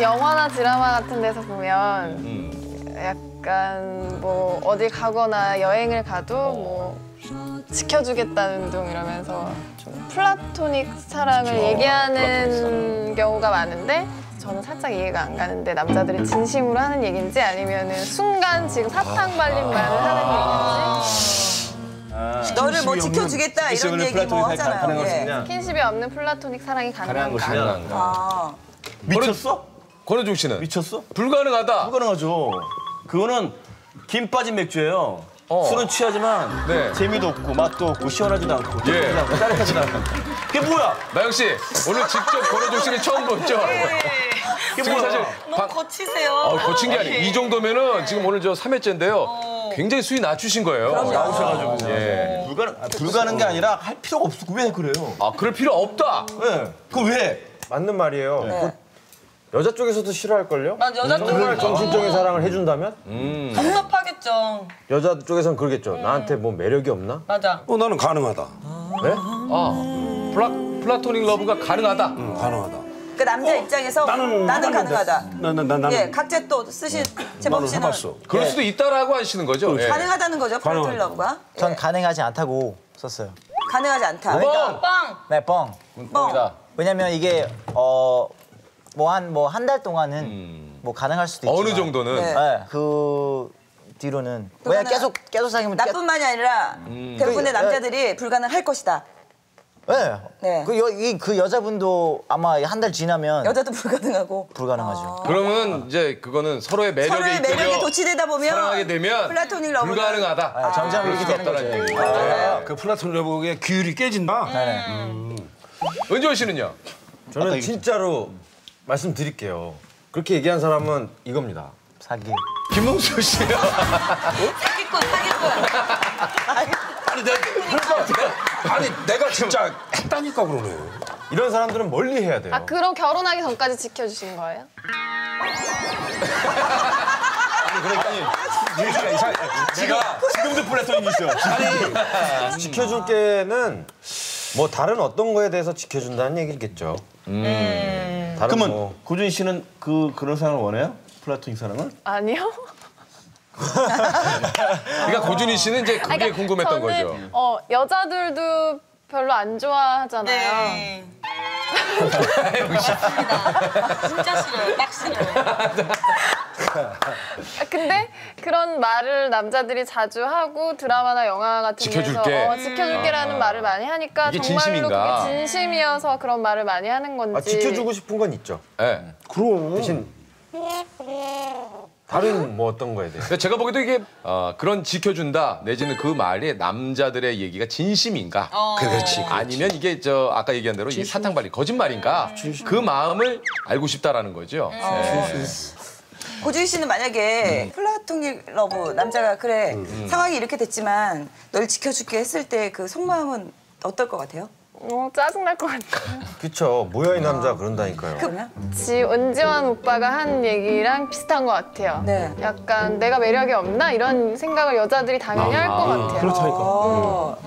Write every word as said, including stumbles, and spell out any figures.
영화나 드라마 같은 데서 보면 음. 약간 뭐 어디 가거나 여행을 가도 뭐 지켜주겠다는 운동 이러면서 좀 플라토닉 사랑을 그쵸. 얘기하는 플라토닉 경우가 많은데 저는 살짝 이해가 안 가는데 남자들이 진심으로 하는 얘기인지 아니면 순간 지금 사탕 발린 말을 하는 얘기인지 아, 너를 뭐 지켜주겠다 이런 얘기 뭐 하잖아요. 예. 스킨십이 없는 플라토닉 사랑이 가능한가? 가능한가? 아. 미쳤어? 권혜중 씨는? 미쳤어? 불가능하다. 불가능하죠. 그거는 김 빠진 맥주예요. 어. 술은 취하지만 네. 재미도 없고 맛도 없고 시원하지도 않고 짜릿하지도 예. 않고 이게 뭐야? 나영 씨 오늘 직접 권혜중 씨를 처음 봤죠? 이게 지금 뭐야? 사실 너무 바... 거치세요. 어, 거친 게 아니고 네. 이 정도면은 지금 오늘 저 삼 회째인데요. 어. 굉장히 수위 낮추신 거예요. 어, 나오셔가지고 예. 불가능 아, 불가능한 게 아니라 할 필요가 없고 왜 그래요? 아 그럴 필요 없다. 왜? 음. 네. 그럼 왜? 맞는 말이에요. 네. 그... 여자 쪽에서도 싫어할걸요? 난 여자 쪽에서 정말 정신적인 사랑을 해준다면? 음. 답답하겠죠. 여자 쪽에서는 그러겠죠. 음. 나한테 뭐 매력이 없나? 맞아. 어, 나는 가능하다. 네? 아, 플라, 플라토닉 러브가 가능하다? 응, 가능하다. 그 남자 어? 입장에서 나는, 나는 가능하다. 나는 나는 예, 각자 또 쓰신 제법 씨는 해봤어. 그럴 수도 있다라고 하시는 거죠? 예. 가능하다는 거죠, 플라토닉 러브가? 전 예. 가능하지 않다고 썼어요. 가능하지 않다. 뻥! 그러니까, 뻥! 네, 뻥. 뻥이다. 왜냐면 이게 어. 뭐 한 뭐 한 달 동안은 음. 뭐 가능할 수도 있지만 어느 정도는 네. 네. 그 뒤로는 왜냐 계속 계속 사귀면 나뿐만이 아니라 음. 대부분의 남자들이 에. 불가능할 것이다. 네. 네. 그 여 이 그 여자분도 아마 한 달 지나면 여자도 불가능하고 불가능하죠. 아. 그러면 이제 그거는 서로의 매력에 서로의 매력에 도취되다 보면 사랑하게 되면 플라토닉 러브 불가능하다. 아. 아. 점점 이렇게 되는 거죠. 아. 그 플라토닉 러브의 규율이 깨진다. 네. 음. 은지원 씨는요? 저는 진짜로. 말씀드릴게요. 그렇게 얘기한 사람은 이겁니다. 사기. 김홍수 씨요. 사기꾼, 사기꾼. 아니, 내가, 그러니까, 아니, 내가 진짜 했다니까 그러네. 이런 사람들은 멀리 해야 돼요. 아, 그럼 결혼하기 전까지 지켜주신 거예요? 아니, 그러니까 유지가 이상해. 내가 지금도 플라토닉이죠. 아니, 지켜줄 때는 뭐 다른 어떤 거에 대해서 지켜준다는 얘기겠죠. 음. 음. 그러면 뭐. 고준 씨는 그 그런 사랑을 원해요? 플라토닉 사랑을? 아니요. 그러니까 고준희 씨는 이제 그게 그러니까 궁금했던 저는, 거죠. 어 여자들도 별로 안 좋아하잖아요. 네. 진짜 싫어요. 딱 싫어요. 근데 그런 말을 남자들이 자주 하고 드라마나 영화 같은 지켜줄게. 데서 어, 지켜줄게라는 음. 말을 많이 하니까 이게 정말로 진심인가? 그게 진심이어서 그런 말을 많이 하는 건지 아, 지켜주고 싶은 건 있죠. 네. 그럼 대신 다른 뭐 어떤 거에 대해서 제가 보기에도 이게 어, 그런 지켜준다 내지는 그 말이 남자들의 얘기가 진심인가 어. 그렇지, 그렇지. 아니면 이게 저 아까 얘기한 대로 이 사탕발이 거짓말인가 진심. 그 마음을 알고 싶다라는 거죠. 어. 네. 고준 씨는 만약에 음. 플라토닉 러브 남자가 그래 음. 상황이 이렇게 됐지만 널 지켜줄게 했을 때 그 속마음은 어떨 것 같아요? 어, 짜증날 것 같아요. 그쵸. 뭐야 이 남자 그런다니까요. 그, 지 은지원 오빠가 한 얘기랑 비슷한 것 같아요. 네. 약간 내가 매력이 없나? 이런 생각을 여자들이 당연히 아, 할 것 같아요. 그렇다니까. 어.